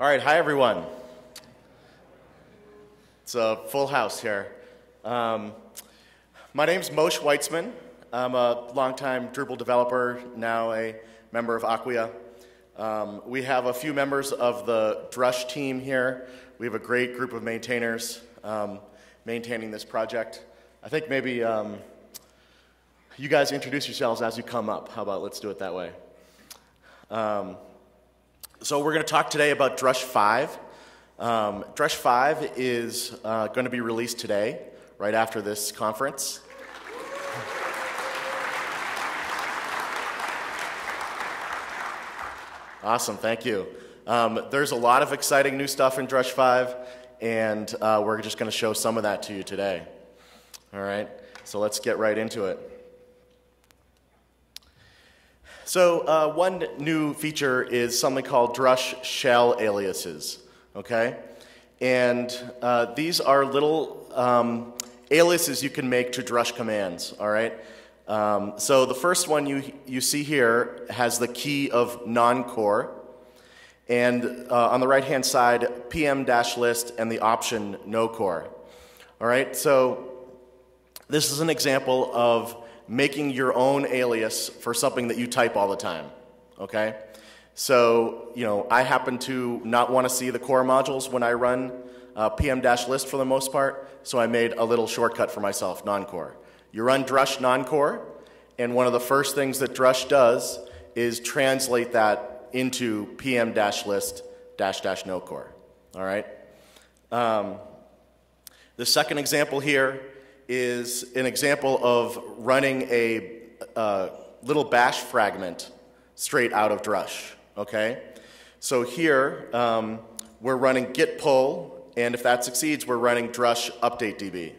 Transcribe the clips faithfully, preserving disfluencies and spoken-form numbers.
All right, hi everyone. It's a full house here. Um, my name's Moshe Weitzman. I'm a longtime Drupal developer, now a member of Acquia. Um, we have a few members of the Drush team here. We have a great group of maintainers um, maintaining this project. I think maybe um, you guys introduce yourselves as you come up. How about let's do it that way? Um, So we're going to talk today about Drush five. Um, Drush five is uh, going to be released today, right after this conference. Awesome, thank you. Um, there's a lot of exciting new stuff in Drush five, and uh, we're just going to show some of that to you today. All right, so let's get right into it. So uh, one new feature is something called Drush shell aliases, okay? And uh, these are little um, aliases you can make to Drush commands, all right? Um, so the first one you, you see here has the key of non-core, and uh, on the right-hand side, pm-list and the option no core, all right? So this is an example of making your own alias for something that you type all the time, okay? So, you know, I happen to not want to see the core modules when I run uh, pm-list for the most part, so I made a little shortcut for myself, non-core. You run Drush non-core, and one of the first things that Drush does is translate that into pm-list dash dash no core, all right? Um, the second example here is an example of running a uh, little bash fragment straight out of Drush, okay? So here, um, we're running git pull, and if that succeeds, we're running Drush update D B,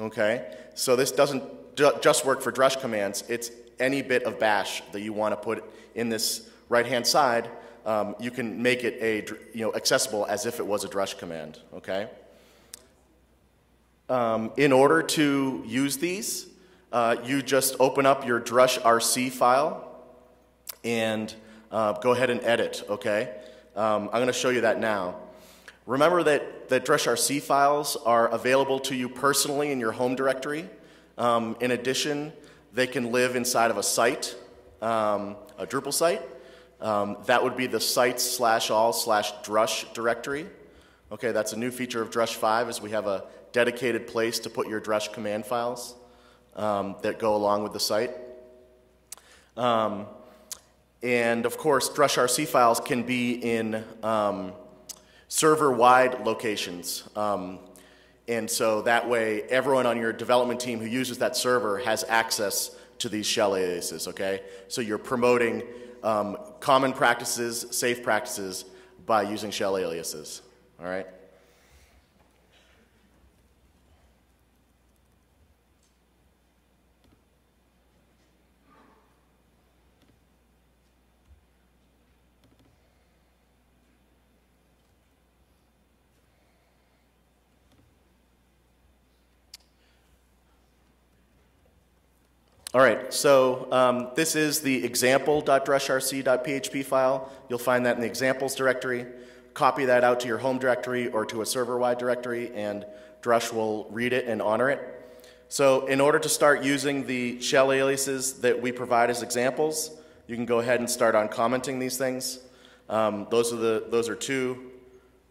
okay? So this doesn't ju just work for Drush commands, it's any bit of bash that you want to put in this right-hand side, um, you can make it a, you know, accessible as if it was a Drush command, okay? Um, in order to use these, uh, you just open up your Drush R C file and uh, go ahead and edit, okay? Um, I'm going to show you that now. Remember that, that Drush R C files are available to you personally in your home directory. Um, in addition, they can live inside of a site, um, a Drupal site. Um, that would be the sites slash all slash Drush directory. Okay, that's a new feature of Drush five is we have a dedicated place to put your Drush command files um, that go along with the site. Um, and of course, Drush R C files can be in um, server-wide locations. Um, and so that way, everyone on your development team who uses that server has access to these shell aliases, okay? So you're promoting um, common practices, safe practices by using shell aliases. All right. All right, so um, this is the example.drushrc.php file. You'll find that in the examples directory. Copy that out to your home directory or to a server-wide directory, and Drush will read it and honor it. So in order to start using the shell aliases that we provide as examples, you can go ahead and start on commenting these things. Um, those are the those are two,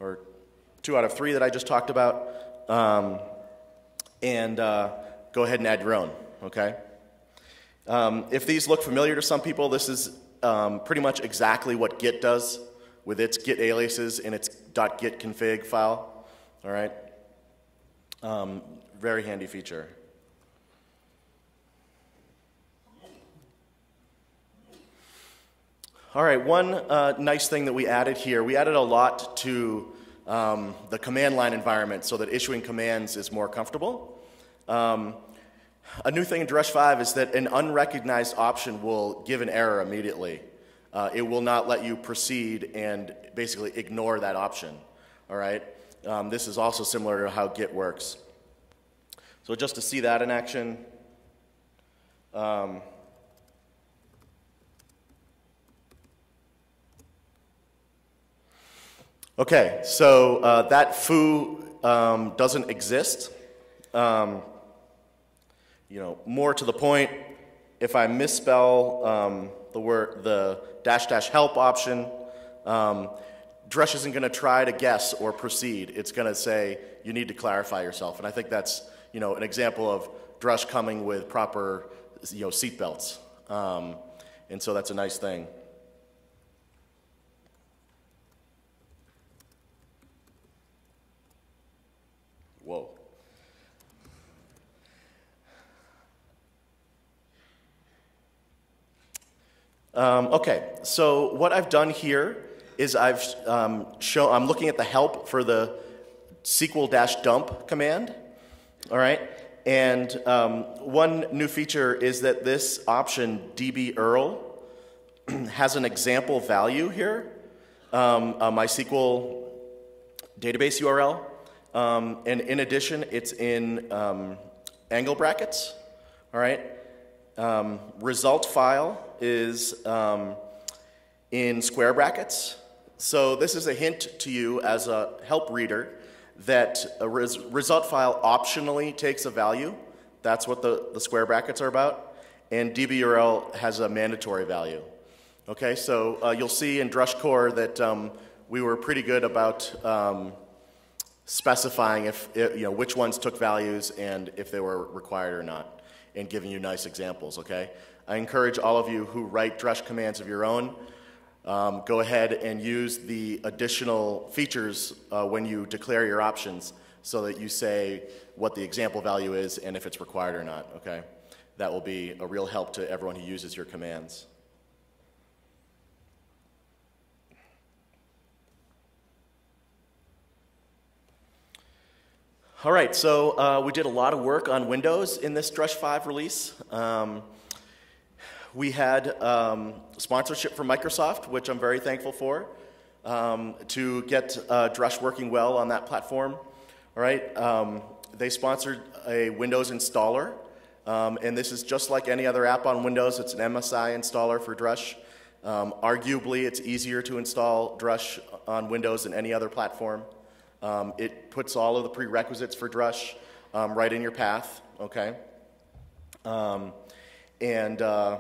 or two out of three that I just talked about, um, and uh, go ahead and add your own. Okay. Um, if these look familiar to some people, this is um, pretty much exactly what Git does with its Git aliases in its .git config file. All right, um, very handy feature. All right, one uh, nice thing that we added here, we added a lot to um, the command line environment so that issuing commands is more comfortable. Um, A new thing in Drush five is that an unrecognized option will give an error immediately. Uh, it will not let you proceed and basically ignore that option, all right? Um, this is also similar to how Git works. So just to see that in action, um, Okay, so uh, that foo um, doesn't exist. Um, you know, more to the point, if I misspell um, the word, the dash dash help option, um, Drush isn't going to try to guess or proceed. It's going to say you need to clarify yourself, and I think that's you know an example of Drush coming with proper you know seatbelts, um, and so that's a nice thing. Whoa. Um, okay, so what I've done here is I've um, show, I'm looking at the help for the S Q L-dump command, all right? And um, one new feature is that this option db_url has an example value here, um, a MySQL database U R L, um, and in addition, it's in um, angle brackets, all right? Um, result file is um, in square brackets. So this is a hint to you as a help reader that a res result file optionally takes a value. That's what the, the square brackets are about. And db_url has a mandatory value. Okay, so uh, you'll see in Drush Core that um, we were pretty good about um, specifying if it, you know which ones took values and if they were required or not, and giving you nice examples. Okay, I encourage all of you who write Drush commands of your own. Um, go ahead and use the additional features uh, when you declare your options so that you say what the example value is and if it's required or not, okay? That will be a real help to everyone who uses your commands. All right, so uh, we did a lot of work on Windows in this Drush five release. Um, We had um, sponsorship from Microsoft, which I'm very thankful for, um, to get uh, Drush working well on that platform. All right, um, they sponsored a Windows installer, um, and this is just like any other app on Windows. It's an M S I installer for Drush. Um, arguably, it's easier to install Drush on Windows than any other platform. Um, it puts all of the prerequisites for Drush um, right in your path, okay? Um, and uh,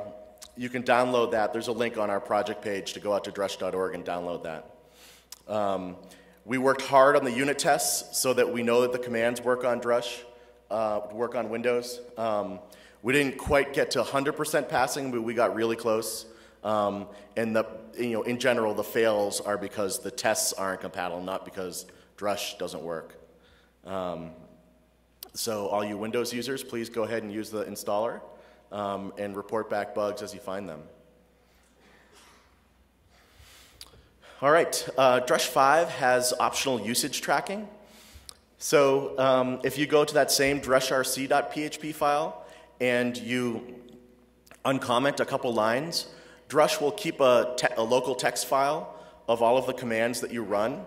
You can download that. There's a link on our project page to go out to drush dot org and download that. Um, we worked hard on the unit tests so that we know that the commands work on Drush, uh, work on Windows. Um, we didn't quite get to one hundred percent passing, but we got really close. Um, and the, you know, in general, the fails are because the tests aren't compatible, not because Drush doesn't work. Um, so all you Windows users, please go ahead and use the installer. Um, and report back bugs as you find them. All right, uh, Drush five has optional usage tracking. So um, if you go to that same drush R C dot P H P file and you uncomment a couple lines, Drush will keep a, te a local text file of all of the commands that you run.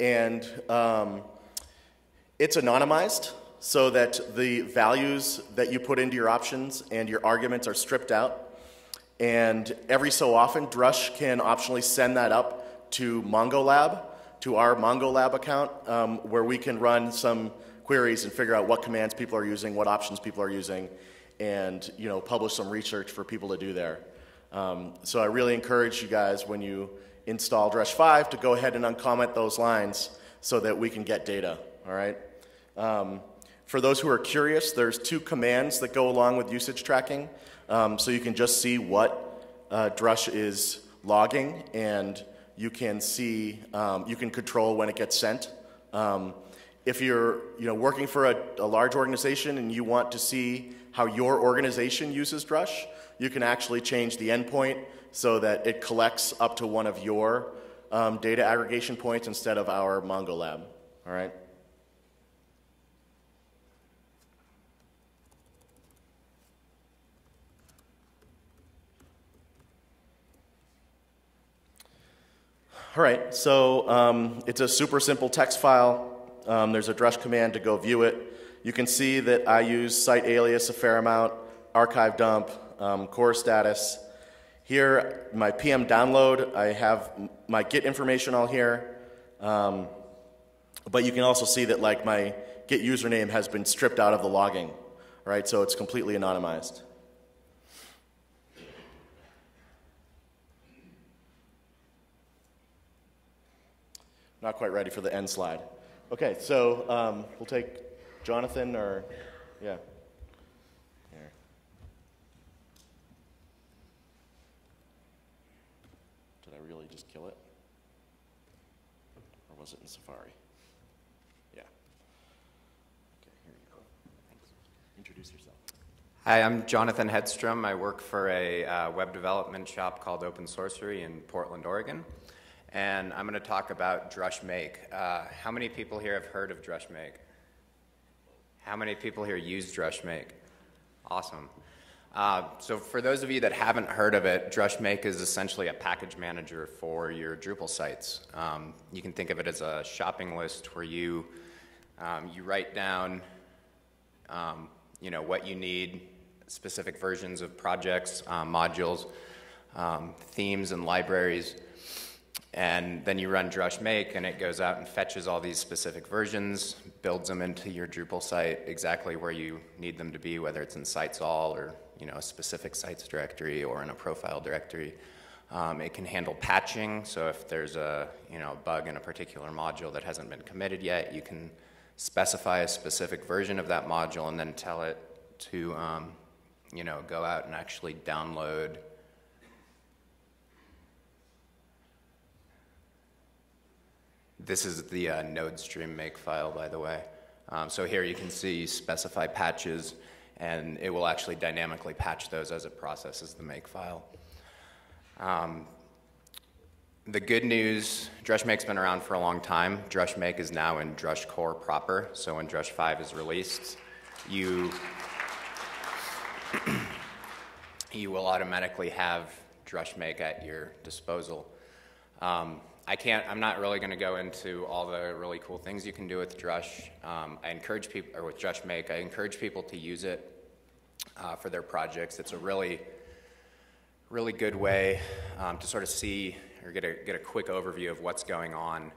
And um, it's anonymized, so that the values that you put into your options and your arguments are stripped out. And every so often, Drush can optionally send that up to MongoLab, to our MongoLab account, um, where we can run some queries and figure out what commands people are using, what options people are using, and you know, publish some research for people to do there. Um, so I really encourage you guys, when you install Drush five, to go ahead and uncomment those lines so that we can get data, all right? Um, For those who are curious, there's two commands that go along with usage tracking. Um, so you can just see what uh, Drush is logging, and you can see, um, you can control when it gets sent. Um, if you're you know, working for a, a large organization and you want to see how your organization uses Drush, you can actually change the endpoint so that it collects up to one of your um, data aggregation points instead of our MongoLab, all right? All right, so um, it's a super simple text file. Um, there's a Drush command to go view it. You can see that I use site alias a fair amount, archive dump, um, core status. Here, my P M download, I have my Git information all here. Um, but you can also see that like my get username has been stripped out of the logging, right? So it's completely anonymized. Not quite ready for the end slide. Okay, so um, we'll take Jonathan or, yeah. Here. Did I really just kill it? Or was it in Safari? Yeah. Okay, here you go. Thanks. Introduce yourself. Hi, I'm Jonathan Hedstrom. I work for a uh, web development shop called Open Sorcery in Portland, Oregon. And I'm going to talk about Drush Make. Uh, how many people here have heard of Drush Make? How many people here use Drush Make? Awesome. Uh, so for those of you that haven't heard of it, Drush Make is essentially a package manager for your Drupal sites. Um, you can think of it as a shopping list where you, um, you write down um, you know, what you need, specific versions of projects, uh, modules, um, themes, and libraries. And then you run Drush Make, and it goes out and fetches all these specific versions, builds them into your Drupal site exactly where you need them to be, whether it's in Sites All or you know a specific sites directory or in a profile directory. Um, it can handle patching, so if there's a you know bug in a particular module that hasn't been committed yet, you can specify a specific version of that module and then tell it to um, you know go out and actually download. This is the uh, node stream make file, by the way. Um, so here you can see specify patches, and it will actually dynamically patch those as it processes the make file. Um, the good news, Drush Make's been around for a long time. Drush Make is now in Drush Core proper, so when Drush five is released, you, you will automatically have Drush Make at your disposal. Um, I can't, I'm not really going to go into all the really cool things you can do with Drush. Um, I encourage people, or with Drush Make, I encourage people to use it uh, for their projects. It's a really, really good way um, to sort of see or get a, get a quick overview of what's going on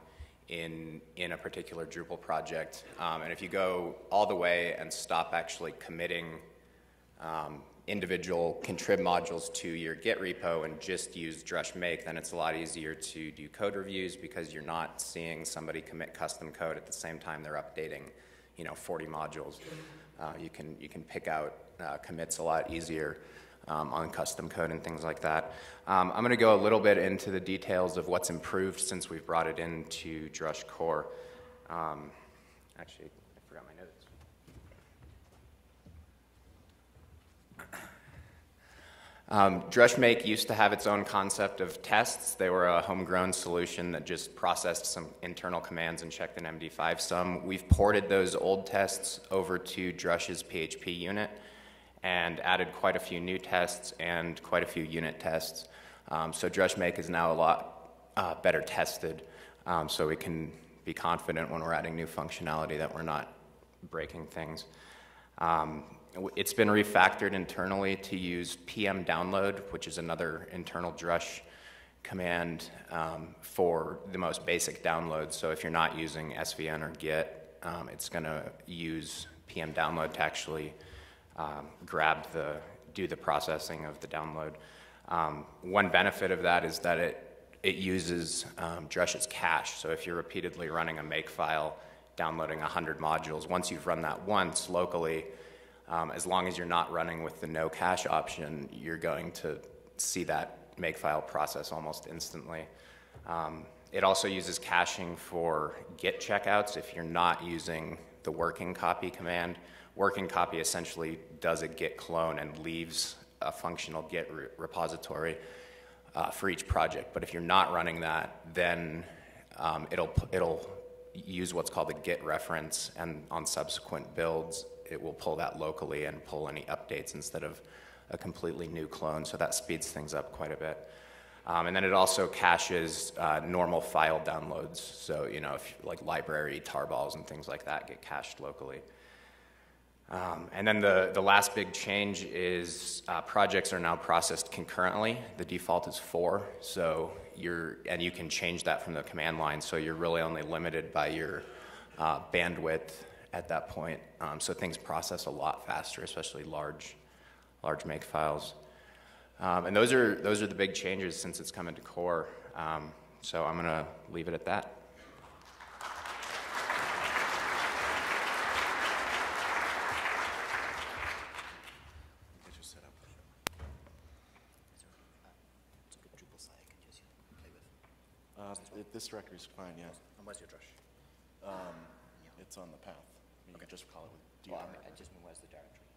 in, in a particular Drupal project. Um, and if you go all the way and stop actually committing um, individual contrib modules to your Git repo and just use Drush Make, then it's a lot easier to do code reviews because you're not seeing somebody commit custom code at the same time they're updating, you know, forty modules. Uh, you can you can pick out uh, commits a lot easier um, on custom code and things like that. Um, I'm going to go a little bit into the details of what's improved since we've brought it into Drush Core. Um, actually. Um, Drush Make used to have its own concept of tests. They were a homegrown solution that just processed some internal commands and checked an M D five sum. We've ported those old tests over to Drush's P H P unit and added quite a few new tests and quite a few unit tests. Um, so Drush Make is now a lot uh, better tested, um, so we can be confident when we're adding new functionality that we're not breaking things. Um, It's been refactored internally to use P M download, which is another internal Drush command um, for the most basic downloads. So if you're not using S V N or Git, um, it's going to use P M download to actually um, grab the, do the processing of the download. Um, one benefit of that is that it, it uses um, Drush's cache. So if you're repeatedly running a make file, downloading one hundred modules, once you've run that once locally, Um, as long as you're not running with the no cache option, you're going to see that makefile process almost instantly. Um, it also uses caching for Git checkouts if you're not using the working copy command. Working copy essentially does a Git clone and leaves a functional Git re repository uh, for each project. But if you're not running that, then um, it'll, it'll use what's called a Git reference, and on subsequent builds, it will pull that locally and pull any updates instead of a completely new clone, so that speeds things up quite a bit. Um, and then it also caches uh, normal file downloads, so you know, if, like library tarballs and things like that get cached locally. Um, and then the, the last big change is uh, projects are now processed concurrently. The default is four, so you're, and you can change that from the command line, so you're really only limited by your uh, bandwidth at that point. Um, so things process a lot faster, especially large, large make files. Um, and those are, those are the big changes since it's come into core. Um, so I'm gonna leave it at that. This record is fine, yeah. And where's your Drush? Um, yeah. It's on the path. You okay. Can just call it with D R. Well, I, mean, I just mean, where's the directory?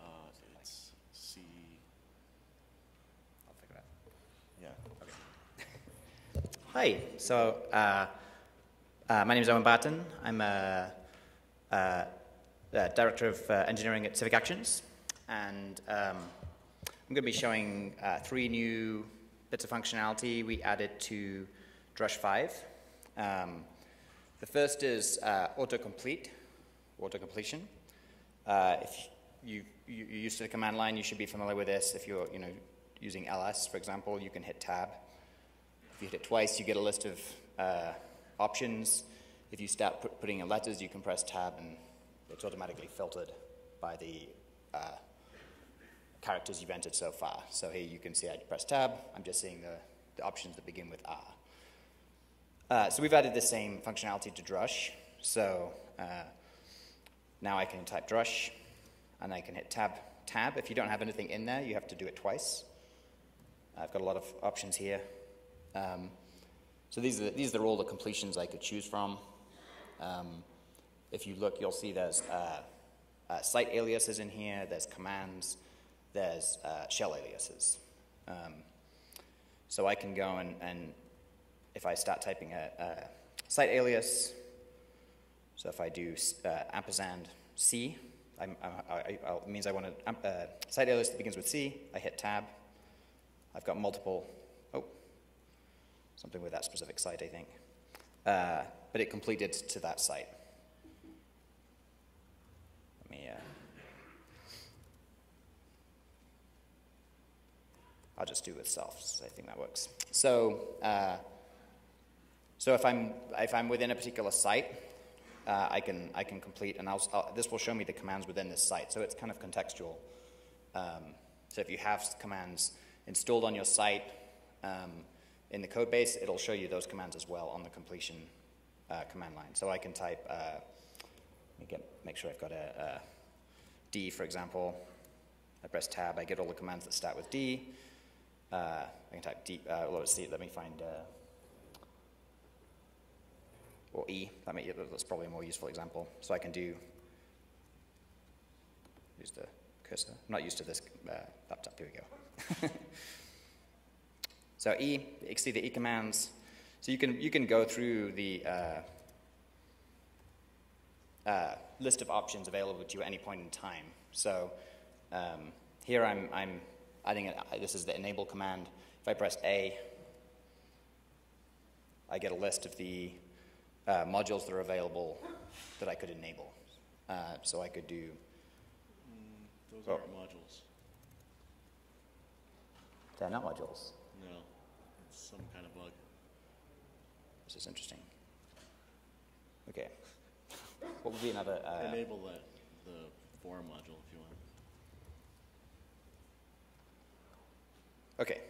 Uh, where's it it's like? C. I'll figure it out. Yeah. Okay. Hi. So uh, uh, my name is Owen Barton. I'm a, a, a director of uh, engineering at Civic Actions, and um, I'm going to be showing uh, three new bits of functionality we added to Drush five. Um, the first is uh, autocomplete, auto-completion. Uh, if you, you, you're used to the command line, you should be familiar with this. If you're you know, using L S, for example, you can hit tab. If you hit it twice, you get a list of uh, options. If you start put, putting in letters, you can press tab, and it's automatically filtered by the uh, characters you've entered so far. So here you can see I press tab. I'm just seeing the, the options that begin with R. Uh, so we've added the same functionality to Drush. So uh, now I can type Drush, and I can hit tab. Tab. If you don't have anything in there, you have to do it twice. I've got a lot of options here. Um, so these are these are all the completions I could choose from. Um, if you look, you'll see there's uh, uh, site aliases in here. There's commands. There's uh, shell aliases. Um, so I can go and and if I start typing a, a site alias, so if I do uh, ampersand C, I'm, I, I, it means I want a uh, site alias that begins with C. I hit tab. I've got multiple, oh, something with that specific site, I think. Uh, but it completed to that site. Let me, uh, I'll just do with self, so I think that works. So, uh, So if I'm if I'm within a particular site, uh, I can I can complete, and I'll, I'll, this will show me the commands within this site. So it's kind of contextual. Um, so if you have commands installed on your site um, in the code base, it'll show you those commands as well on the completion uh, command line. So I can type. Uh, let me get make sure I've got a, a D, for example. I press tab. I get all the commands that start with D. Uh, I can type D. Uh, let's see. Let me find. Uh, Or E, that may, that's probably a more useful example. So I can do, use the cursor. I'm not used to this uh, laptop, here we go. So E, you can see the E commands. So you can, you can go through the uh, uh, list of options available to you at any point in time. So um, here I'm, I'm adding, a, this is the enable command. If I press A, I get a list of the Uh, modules that are available that I could enable. Uh, so I could do... Mm, those oh. aren't modules. They're not modules? No. It's some kind of bug. This is interesting. Okay. What would be another... Uh, enable that, the form module if you want. Okay.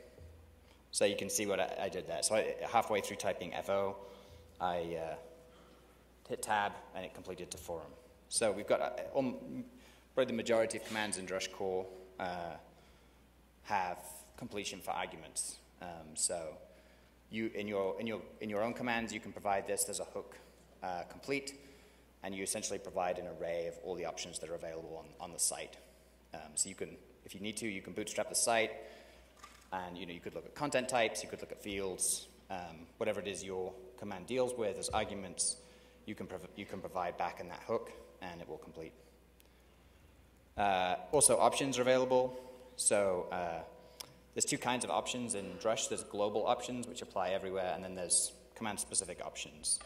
So you can see what I, I did there. So I, halfway through typing F O, I uh, hit tab, and it completed to forum. So we've got uh, all, probably the majority of commands in Drush core uh, have completion for arguments. Um, so you, in your in your in your own commands, you can provide this. There's a hook uh, complete, and you essentially provide an array of all the options that are available on on the site. Um, so you can, if you need to, you can bootstrap the site, and you know you could look at content types, you could look at fields, um, whatever it is your command deals with as arguments, you can, you can provide back in that hook, and it will complete. Uh, also, options are available. So uh, there's two kinds of options in Drush. There's global options, which apply everywhere, and then there's command-specific options.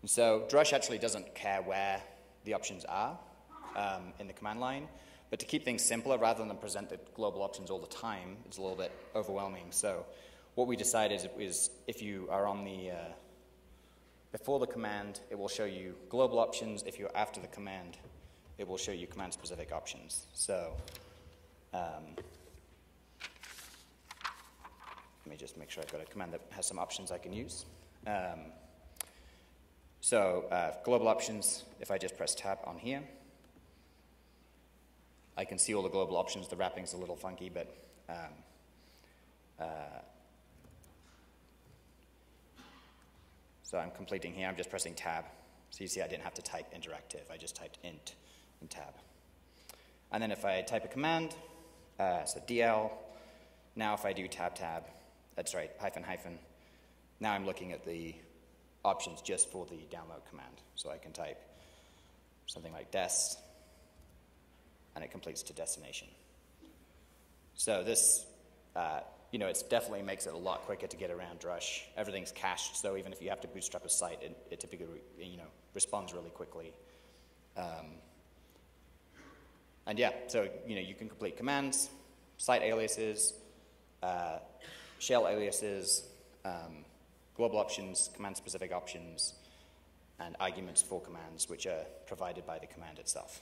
And so Drush actually doesn't care where the options are. um, in the command line. But to keep things simpler, rather than present the global options all the time, it's a little bit overwhelming. So what we decided is if you are on the, uh, before the command, it will show you global options. If you're after the command, it will show you command-specific options. So um, let me just make sure I've got a command that has some options I can use. Um, so uh, global options, if I just press tab on here, I can see all the global options. The wrapping's a little funky, but um, uh, so I'm completing here. I'm just pressing tab. So you see I didn't have to type interactive. I just typed int and tab. And then if I type a command, uh, so D L, now if I do tab tab, that's right, hyphen hyphen, now I'm looking at the options just for the download command. So I can type something like dest, and it completes to destination. So this, uh, you know, it definitely makes it a lot quicker to get around Drush. Everything's cached, so even if you have to bootstrap a site, it, it typically, you know, responds really quickly. Um, and yeah, so, you know, you can complete commands, site aliases, uh, shell aliases, um, global options, command-specific options, and arguments for commands, which are provided by the command itself.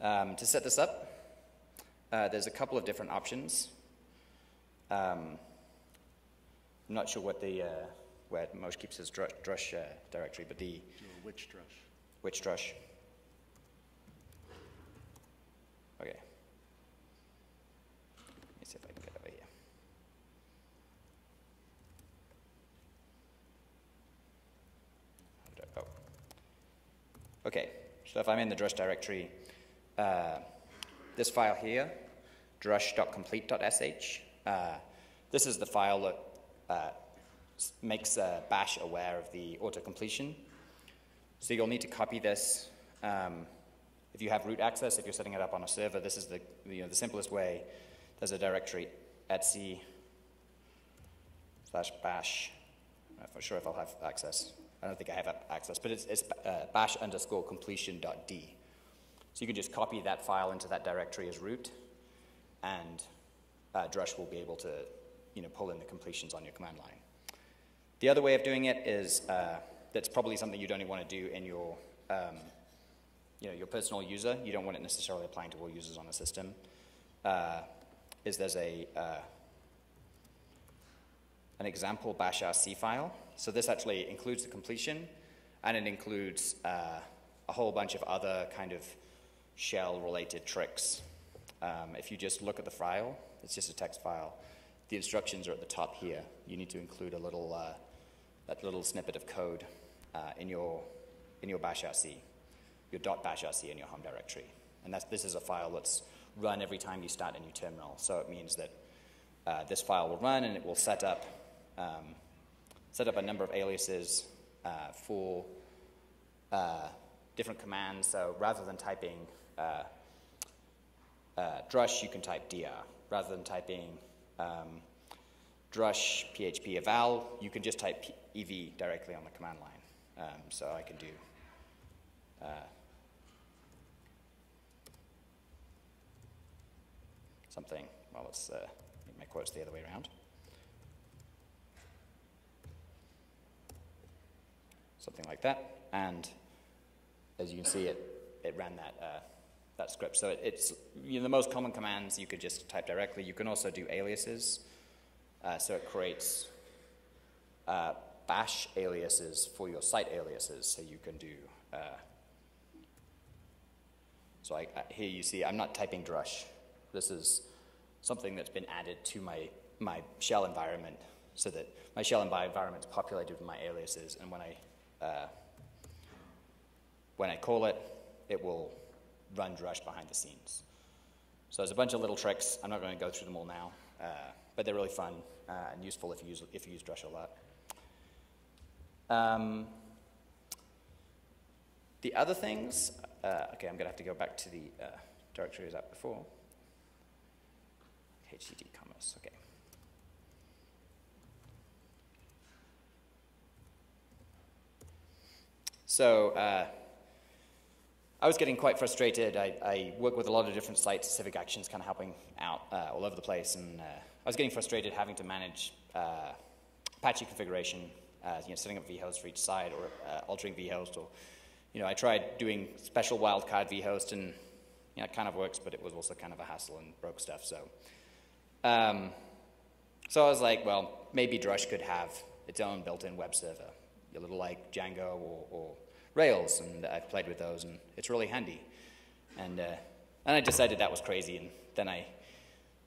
Um, to set this up, uh, there's a couple of different options. Um, I'm not sure what the, uh, where Moshe keeps his Drush, drush uh, directory, but the... Which Drush? Which Drush? Okay. Let me see if I can get over here. Oh. Okay, so if I'm in the Drush directory, Uh, this file here, drush dot complete dot s h, uh, this is the file that uh, makes uh, Bash aware of the auto-completion. So you'll need to copy this. Um, if you have root access, if you're setting it up on a server, this is the, you know, the simplest way. There's a directory, etsy slash bash. I'm not sure if I'll have access. I don't think I have access, but it's, it's uh, bash underscore completion.d. So you can just copy that file into that directory as root, and uh, Drush will be able to, you know, pull in the completions on your command line. The other way of doing it is uh, that's probably something you don't even want to do in your, um, you know, your personal user. You don't want it necessarily applying to all users on the system. Uh, is there's a uh, an example bash R C file. So this actually includes the completion, and it includes uh, a whole bunch of other kind of shell-related tricks. Um, if you just look at the file, it's just a text file. The instructions are at the top here. You need to include a little uh, that little snippet of code uh, in your in your bashrc, your .bashrc in your home directory. And that's, this is a file that's run every time you start a new terminal. So it means that uh, this file will run and it will set up um, set up a number of aliases uh, for uh, different commands. So rather than typing Uh, uh, Drush, you can type D R. Rather than typing um, Drush P H P eval, you can just type P E V directly on the command line. Um, so I can do uh, something. Well, let's uh, make my quotes the other way around. Something like that. And as you can see, it, it ran that. Uh, that script. So it, it's, you know, the most common commands you could just type directly. You can also do aliases. Uh, so it creates uh, bash aliases for your site aliases. So you can do, uh, so I, I, here you see I'm not typing Drush. This is something that's been added to my, my shell environment so that my shell environment is populated with my aliases. And when I, uh, when I call it, it will run Drush behind the scenes. So there's a bunch of little tricks. I'm not going to go through them all now, uh, but they're really fun uh, and useful if you use, if you use Drush a lot. Um, the other things, uh, okay, I'm going to have to go back to the uh, directory I was at before. H T T P commerce, okay. So, uh, I was getting quite frustrated. I, I work with a lot of different sites, Civic Actions kind of helping out uh, all over the place, and uh, I was getting frustrated having to manage uh, Apache configuration, uh, you know, setting up vhost for each side, or uh, altering vhost, or, you know, I tried doing special wildcard vhost, and, you know, it kind of works, but it was also kind of a hassle and broke stuff, so. Um, so I was like, well, maybe Drush could have its own built-in web server, a little like Django or, or Rails, and I've played with those, and it's really handy. And, uh, and I decided that was crazy, and then I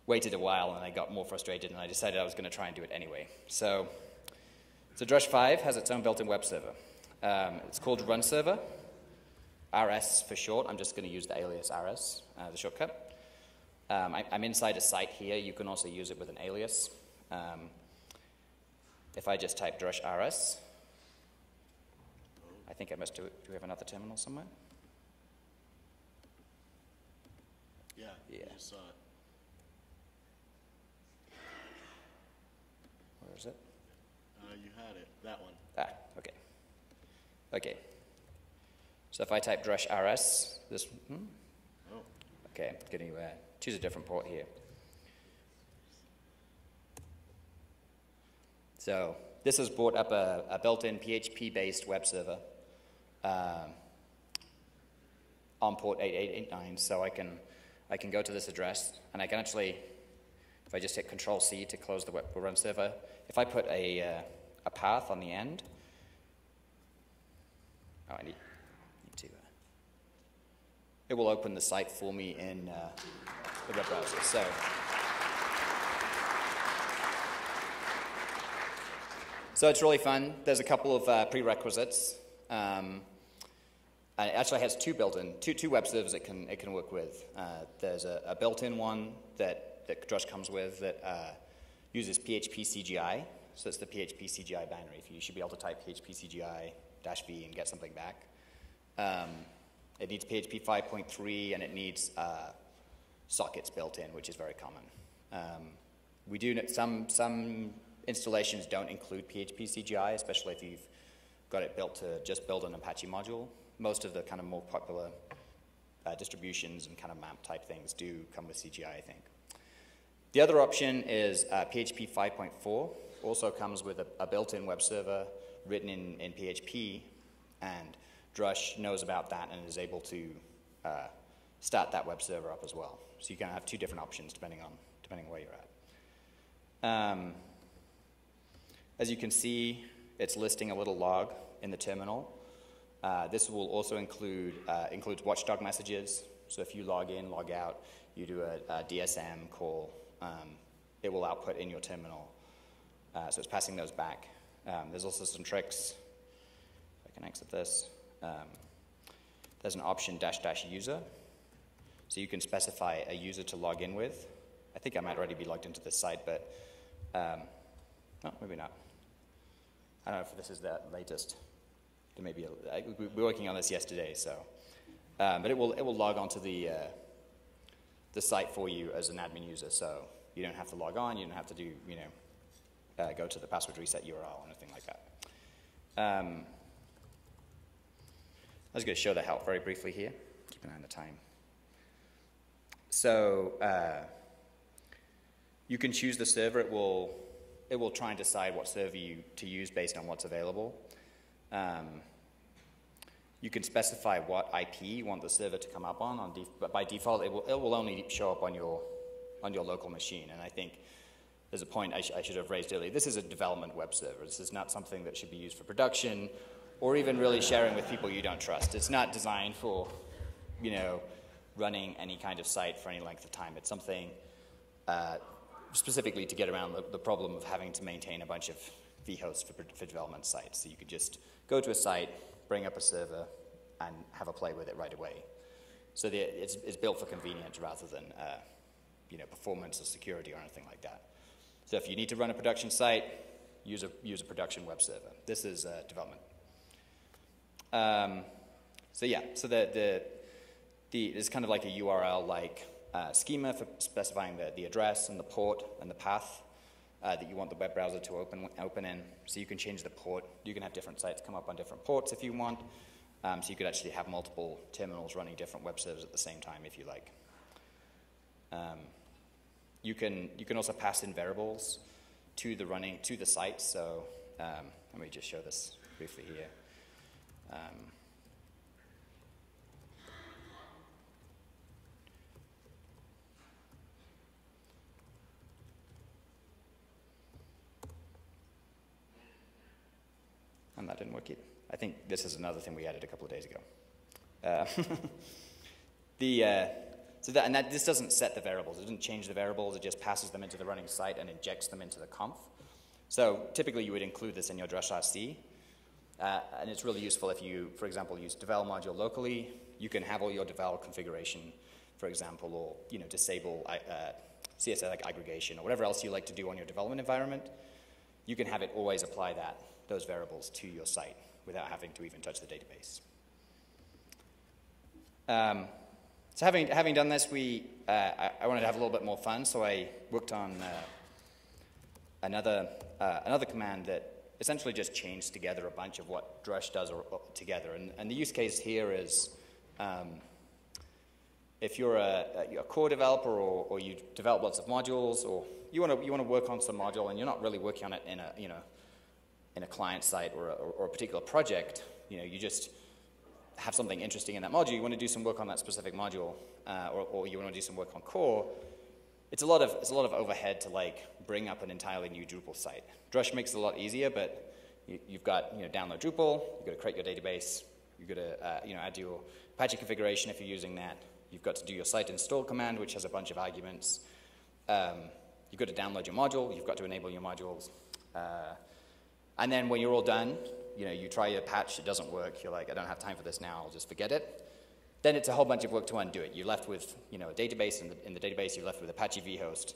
waited a while, and I got more frustrated, and I decided I was going to try and do it anyway. So, so Drush five has its own built-in web server. Um, it's called Run Server, R S for short. I'm just going to use the alias R S, uh, the shortcut. Um, I, I'm inside a site here. You can also use it with an alias. Um, if I just type Drush R S, I think I must do it. Do we have another terminal somewhere? Yeah, yeah. You saw it. Where is it? Uh, you had it, that one. Ah, okay. Okay. So if I type Drush R S, this, hmm? Oh. Okay, I'm going to uh, choose a different port here. So this has brought up a, a built-in P H P-based web server. Um, on port eighty-eight eighty-nine, so I can I can go to this address, and I can actually, if I just hit Control C to close the web run server, if I put a uh, a path on the end. Oh, I need, need to. Uh, it will open the site for me in uh, the web browser. So. So it's really fun. There's a couple of uh, prerequisites. Um, and it actually has two built-in, two, two web servers it can, it can work with. Uh, there's a, a built-in one that, that Drush comes with that uh, uses P H P C G I. So it's the P H P C G I binary. You should be able to type P H P C G I dash V and get something back. Um, it needs P H P five point three, and it needs uh, sockets built in, which is very common. Um, we do some, some installations don't include P H P C G I, especially if you've got it built to just build an Apache module. Most of the kind of more popular uh, distributions and kind of M A M P type things do come with C G I, I think. The other option is uh, P H P five point four. Also comes with a, a built-in web server written in, in P H P, and Drush knows about that and is able to uh, start that web server up as well. So you can have two different options depending on, depending on where you're at. Um, as you can see, it's listing a little log in the terminal. Uh, this will also include uh, includes watchdog messages. So if you log in, log out, you do a, a D S M call, um, it will output in your terminal. Uh, so it's passing those back. Um, there's also some tricks. If I can exit this, um, there's an option dash dash user. So you can specify a user to log in with. I think I might already be logged into this site, but um, no, maybe not. I don't know if this is the latest. There may be a, I, we were working on this yesterday, so. Um, but it will it will log onto the uh, the site for you as an admin user, so you don't have to log on. You don't have to do you know uh, go to the password reset U R L or anything like that. Um, I was going to show the help very briefly here. Keep an eye on the time. So uh, you can choose the server. It will. It will try and decide what server you to use based on what's available. Um, you can specify what I P you want the server to come up on, on def but by default it will, it will only show up on your, on your local machine. And I think there's a point I, sh I should have raised earlier. This is a development web server. This is not something that should be used for production or even really sharing with people you don't trust. It's not designed for, you know, running any kind of site for any length of time. It's something uh, specifically to get around the, the problem of having to maintain a bunch of vhosts for, for development sites. So you could just go to a site, bring up a server, and have a play with it right away. So the, it's, it's built for convenience rather than uh, you know, performance or security or anything like that. So if you need to run a production site, use a, use a production web server. This is uh, development. Um, so yeah, so the, the, the, there's kind of like a U R L-like Uh, schema for specifying the, the address and the port and the path uh, that you want the web browser to open, open in. So you can change the port. You can have different sites come up on different ports if you want. Um, so you could actually have multiple terminals running different web servers at the same time if you like. Um, you can you can also pass in variables to the running to the site. So um, let me just show this briefly here. Um, And that didn't work either. I think this is another thing we added a couple of days ago. Uh, the uh, so that and that this doesn't set the variables. It doesn't change the variables. It just passes them into the running site and injects them into the conf. So typically you would include this in your Drush R C, uh, and it's really useful if you, for example, use devel module locally. You can have all your devel configuration, for example, or you know disable uh, C S S like aggregation or whatever else you like to do on your development environment. You can have it always apply that. Those variables to your site without having to even touch the database. Um, so having, having done this, we, uh, I, I wanted to have a little bit more fun, so I worked on uh, another, uh, another command that essentially just changed together a bunch of what Drush does or, or together. And, and the use case here is um, if you're a, a core developer or, or you develop lots of modules, or you want to you want to work on some module and you're not really working on it in a, you know, in a client site or a, or a particular project, you know, you just have something interesting in that module. You want to do some work on that specific module, uh, or, or you want to do some work on core. It's a lot of it's a lot of overhead to like bring up an entirely new Drupal site. Drush makes it a lot easier, but you, you've got you know download Drupal. You've got to create your database. You've got to uh, you know add your Apache configuration if you're using that. You've got to do your site install command, which has a bunch of arguments. Um, you've got to download your module. You've got to enable your modules. Uh, And then when you're all done, you know, you try your patch, it doesn't work, you're like, I don't have time for this now, I'll just forget it. Then it's a whole bunch of work to undo it. You're left with, you know, a database, and in the database you're left with Apache vhost.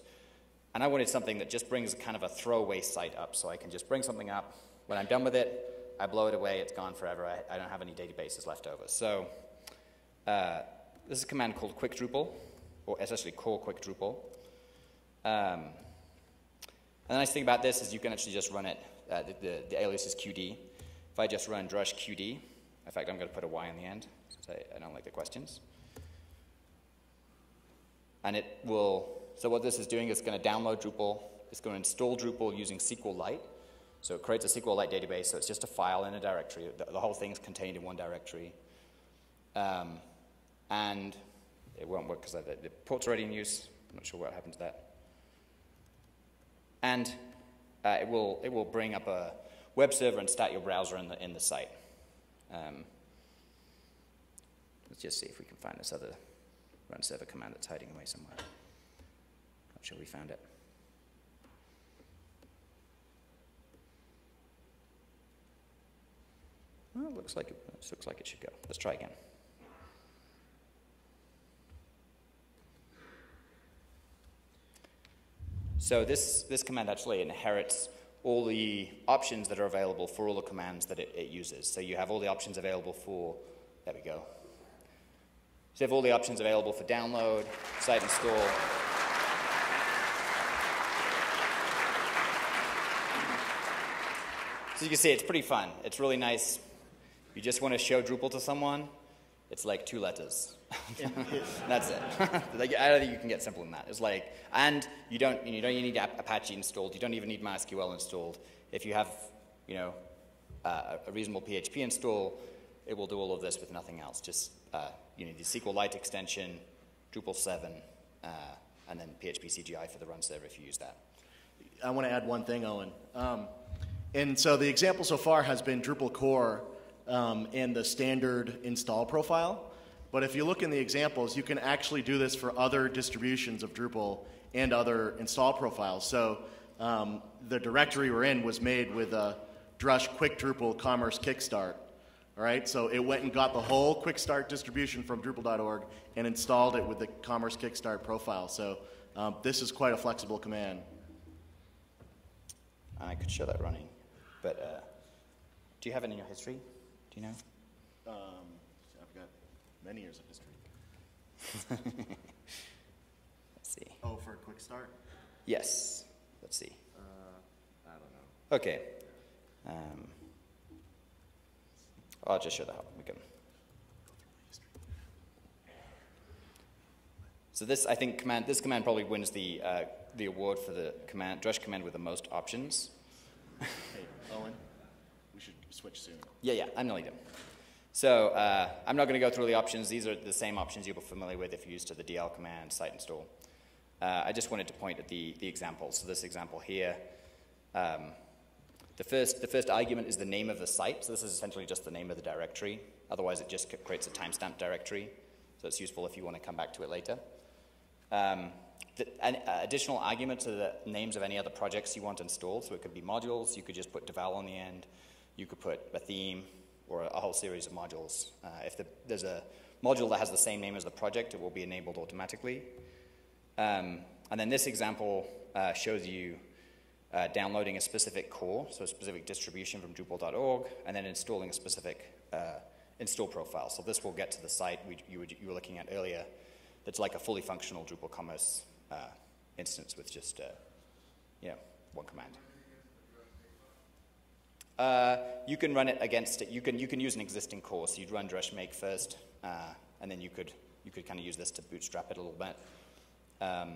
And I wanted something that just brings kind of a throwaway site up, so I can just bring something up, when I'm done with it, I blow it away, it's gone forever, I, I don't have any databases left over. So, uh, this is a command called quick Drupal, or essentially core quick Drupal. Um, and the nice thing about this is you can actually just run it. Uh, the, the, the alias is Q D. If I just run Drush Q D, in fact, I'm going to put a Y in the end since I, I don't like the questions. And it will, so what this is doing is going to download Drupal. It's going to install Drupal using SQLite. So it creates a SQLite database, so it's just a file in a directory. The, the whole thing's contained in one directory. Um, and it won't work because the, the port's already in use. I'm not sure what happened to that. And Uh, it will it will bring up a web server and start your browser in the in the site. Um, let's just see if we can find this other run server command that's hiding away somewhere. Not sure we found it. Well, it looks like it, it looks like it should go. Let's try again. So this, this command actually inherits all the options that are available for all the commands that it, it uses. So you have all the options available for, there we go. So you have all the options available for download, site install. So you can see it's pretty fun. It's really nice. You just want to show Drupal to someone, it's like two letters. That's it. Like, I don't think you can get simpler than that. It's like, and you don't, you don't even need Apache installed. You don't even need MySQL installed. If you have, you know, uh, a reasonable P H P install, it will do all of this with nothing else. Just uh, you need the SQLite extension, Drupal seven, uh, and then P H P C G I for the run server if you use that. I want to add one thing, Owen. Um, and so the example so far has been Drupal core um, and the standard install profile. But if you look in the examples, you can actually do this for other distributions of Drupal and other install profiles. So um, the directory we're in was made with a Drush Quick Drupal Commerce Kickstart. All right, so it went and got the whole Quick Start distribution from Drupal dot org and installed it with the Commerce Kickstart profile. So um, this is quite a flexible command. I could show that running, but uh, do you have it in your history? Do you know? Um, Many years of history. Let's see. Oh, for a quick start? Yes. Let's see. Uh, I don't know. Okay. Um, I'll just show the help. We can. So this, I think, command. This command probably wins the uh, the award for the command Drush command with the most options. Hey, Owen, we should switch soon. Yeah, yeah, I'm nearly done. So uh, I'm not going to go through the options. These are the same options you'll be familiar with if you're used to the D L command site install. Uh, I just wanted to point at the the examples. So this example here. Um, The first, the first argument is the name of the site. So this is essentially just the name of the directory. Otherwise, it just creates a timestamp directory. So it's useful if you want to come back to it later. Um, the, an uh, additional arguments are the names of any other projects you want installed. So it could be modules. You could just put deval on the end. You could put a theme or a, a whole series of modules. Uh, if the, there's a module that has the same name as the project, it will be enabled automatically. Um, and then this example uh, shows you Uh, downloading a specific core, so a specific distribution from drupal dot org, and then installing a specific uh, install profile. So this will get to the site we, you, would, you were looking at earlier. That's like a fully functional Drupal Commerce uh, instance with just, uh, you know, one command. Uh, you can run it against it. You can you can use an existing core. So you'd run Drush make first, uh, and then you could you could kind of use this to bootstrap it a little bit. Um,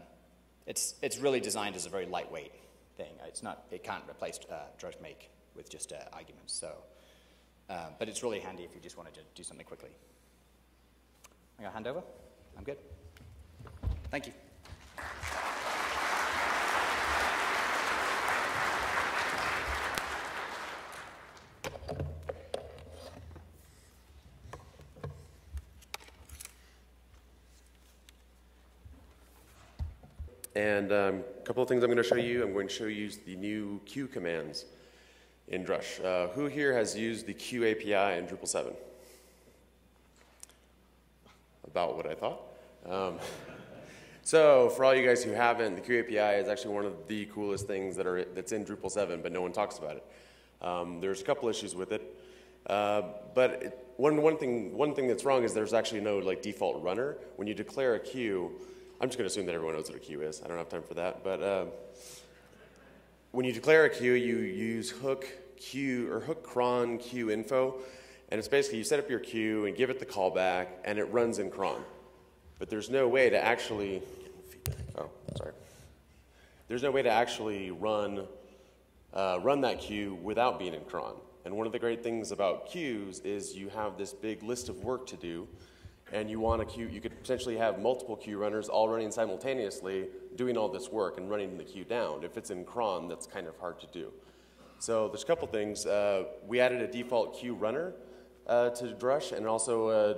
it's it's really designed as a very lightweight thing. It's not, it can't replace uh, Drush make with just uh, arguments. So, uh, but it's really handy if you just wanted to do something quickly. I'm gonna hand over. I'm good. Thank you. And um, a couple of things I'm going to show you. I'm going to show you the new Q commands in Drush. Uh, who here has used the Q A P I in Drupal seven? About what I thought. Um, so for all you guys who haven't, the Q A P I is actually one of the coolest things that are, that's in Drupal seven, but no one talks about it. Um, there's a couple issues with it. Uh, but it, one, one, thing, one thing that's wrong is there's actually no like default runner. When you declare a queue, I'm just going to assume that everyone knows what a queue is. I don't have time for that. But uh, when you declare a queue, you use hook queue or hook cron queue info. And it's basically you set up your queue and give it the callback, and it runs in cron. But there's no way to actually, oh, sorry. There's no way to actually run, uh, run that queue without being in cron. And one of the great things about queues is you have this big list of work to do. And you want a queue, you could potentially have multiple queue runners all running simultaneously, doing all this work and running the queue down. If it's in cron, that's kind of hard to do. So there's a couple things. Uh, we added a default queue runner uh, to Drush, and also a,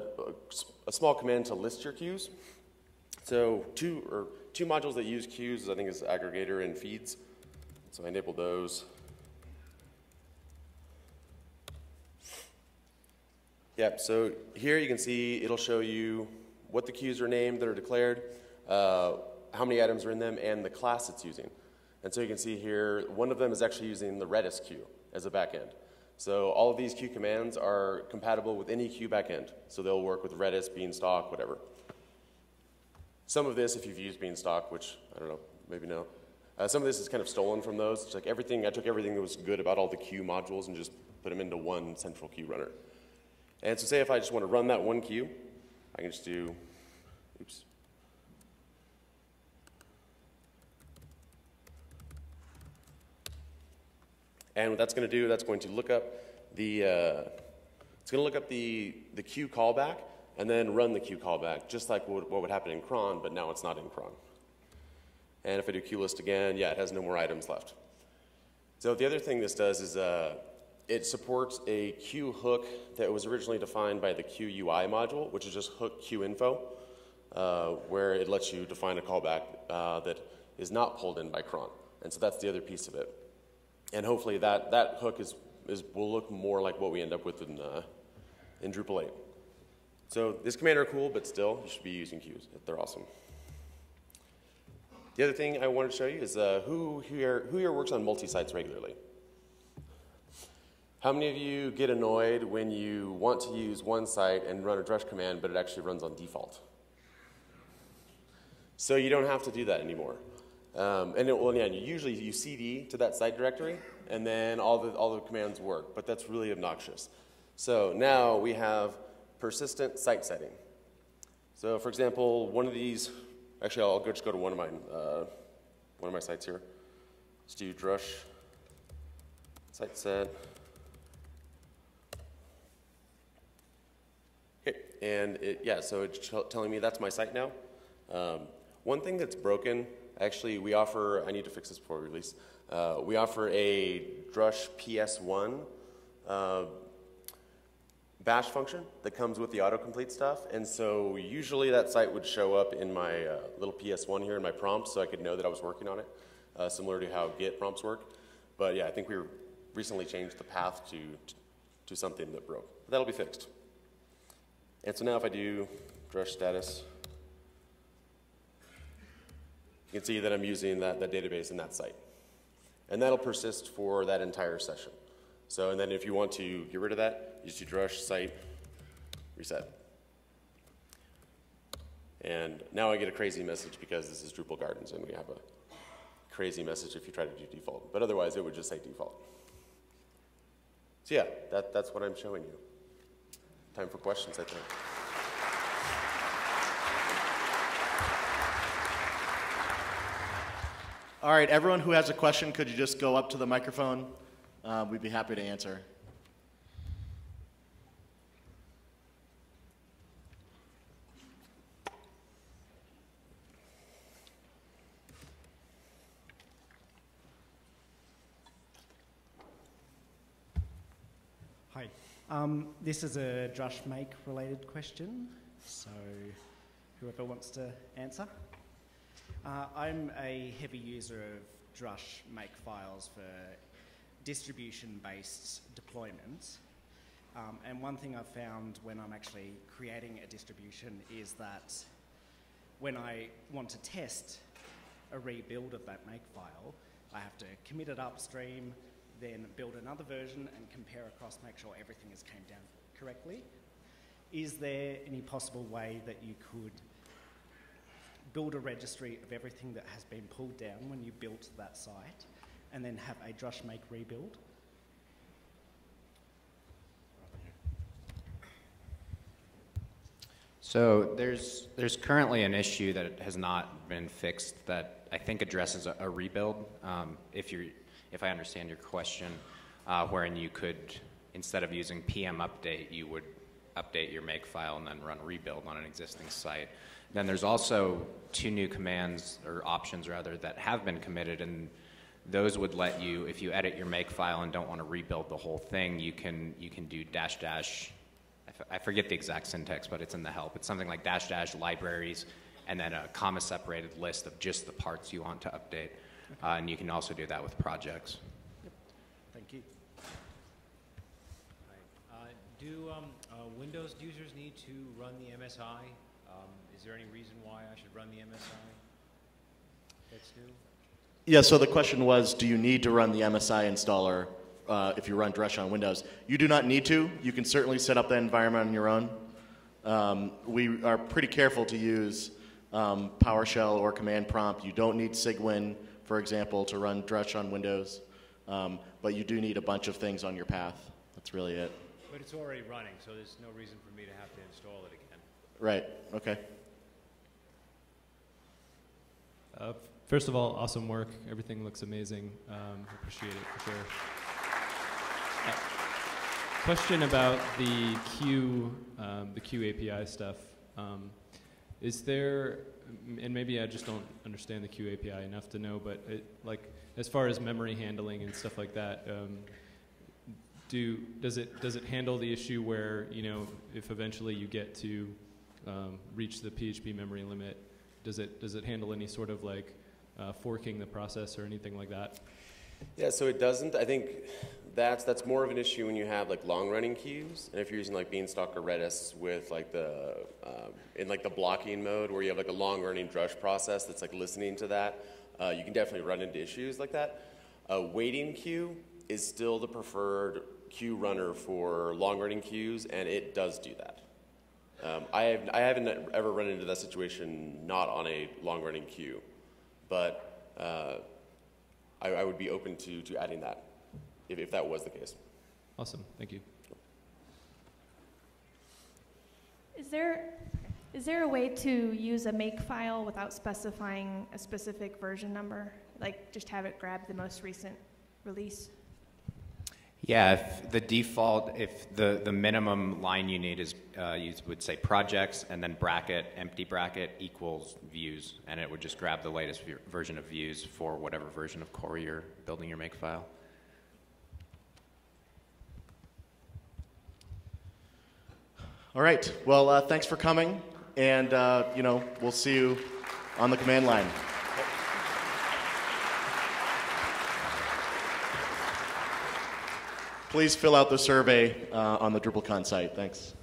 a small command to list your queues. So two or two modules that use queues, I think, is aggregator and feeds. So I enabled those. Yep, so here you can see it'll show you what the queues are named that are declared, uh, how many items are in them, and the class it's using. And so you can see here, one of them is actually using the Redis queue as a backend. So all of these queue commands are compatible with any queue backend. So they'll work with Redis, Beanstalk, whatever. Some of this, if you've used Beanstalk, which I don't know, maybe no. Uh, some of this is kind of stolen from those. It's like everything, I took everything that was good about all the queue modules and just put them into one central queue runner. And so say if I just want to run that one queue, I can just do, oops. And what that's going to do, that's going to look up the, uh, it's going to look up the, the queue callback and then run the queue callback, just like what, what would happen in cron, but now it's not in cron. And if I do queue list again, yeah, it has no more items left. So the other thing this does is, uh, it supports a queue hook that was originally defined by the Q U I module, which is just hook queue info, uh, where it lets you define a callback uh, that is not pulled in by cron. And so that's the other piece of it. And hopefully that, that hook is, is will look more like what we end up with in, uh, in Drupal eight. So this command are cool, but still, you should be using queues. They're awesome. The other thing I wanted to show you is uh, who, here, who here works on multi-sites regularly? How many of you get annoyed when you want to use one site and run a Drush command, but it actually runs on default? So you don't have to do that anymore. Um, and it, well, yeah, you usually you C D to that site directory, and then all the, all the commands work. But that's really obnoxious. So now we have persistent site setting. So for example, one of these, actually I'll just go to one of mine, uh, one of my sites here. Let's do Drush site set. Okay, and it, yeah, so it's telling me that's my site now. Um, one thing that's broken, actually we offer, I need to fix this before we release, uh, we offer a Drush P S one uh, bash function that comes with the autocomplete stuff, and so usually that site would show up in my uh, little P S one here in my prompts, so I could know that I was working on it, uh, similar to how Git prompts work. But yeah, I think we recently changed the path to, to something that broke. But that'll be fixed. And so now if I do Drush status, you can see that I'm using that, that database in that site. And that'll persist for that entire session. So, and then if you want to get rid of that, you just do Drush site reset. And now I get a crazy message because this is Drupal Gardens and we have a crazy message if you try to do default. But otherwise it would just say default. So yeah, that, that's what I'm showing you. Time for questions, I think. All right, everyone who has a question, could you just go up to the microphone? Uh, we'd be happy to answer. Hi. Um, this is a Drush make related question, so whoever wants to answer. Uh, I'm a heavy user of Drush make files for distribution-based deployments. Um, and one thing I've found when I'm actually creating a distribution is that when I want to test a rebuild of that makefile, I have to commit it upstream, then build another version and compare across, make sure everything has came down correctly. Is there any possible way that you could build a registry of everything that has been pulled down when you built that site, and then have a Drush make rebuild? So there's, there's currently an issue that has not been fixed that I think addresses a, a rebuild, um, if, you're, if I understand your question, uh, wherein you could, instead of using P M update, you would update your makefile and then run rebuild on an existing site. Then there's also two new commands, or options rather, that have been committed, and those would let you, if you edit your makefile and don't want to rebuild the whole thing, you can you can do dash dash, I, f I forget the exact syntax, but it's in the help. It's something like dash dash libraries, and then a comma separated list of just the parts you want to update. Okay. Uh, and you can also do that with projects. Yep. Thank you. Right. Uh, do um, uh, Windows users need to run the M S I? Um, is there any reason why I should run the M S I? That's new. Yeah, so the question was, do you need to run the M S I installer uh, if you run Drush on Windows? You do not need to. You can certainly set up that environment on your own. Um, we are pretty careful to use um, PowerShell or command prompt. You don't need Cygwin, for example, to run Drush on Windows. Um, but you do need a bunch of things on your path. That's really it. But it's already running, so there's no reason for me to have to install it again. Right, okay. Uh, First of all, awesome work. Everything looks amazing. Um, appreciate it for sure. Uh, question about the Q, um, the Q A P I stuff. Um, is there, and maybe I just don't understand the Q A P I enough to know, but it, like as far as memory handling and stuff like that, um, do does it does it handle the issue where you know if eventually you get to um, reach the P H P memory limit, does it does it handle any sort of like Uh, forking the process or anything like that? Yeah, so it doesn't. I think that's that's more of an issue when you have like long-running queues, and if you're using like Beanstalk or Redis with like the uh, in like the blocking mode where you have like a long-running Drush process that's like listening to that, uh, you can definitely run into issues like that. A waiting queue is still the preferred queue runner for long-running queues, and it does do that. Um, I have I haven't ever run into that situation not on a long-running queue. But uh, I, I would be open to, to adding that if, if that was the case. Awesome, thank you. there is there a way to use a makefile without specifying a specific version number? Like just have it grab the most recent release? Yeah, if the default, if the, the minimum line you need is, uh, you would say projects and then bracket, empty bracket equals views, and it would just grab the latest version of views for whatever version of core you're building your makefile. All right, well, uh, thanks for coming, and uh, you know, we'll see you on the command line. Please fill out the survey uh, on the DrupalCon site. Thanks.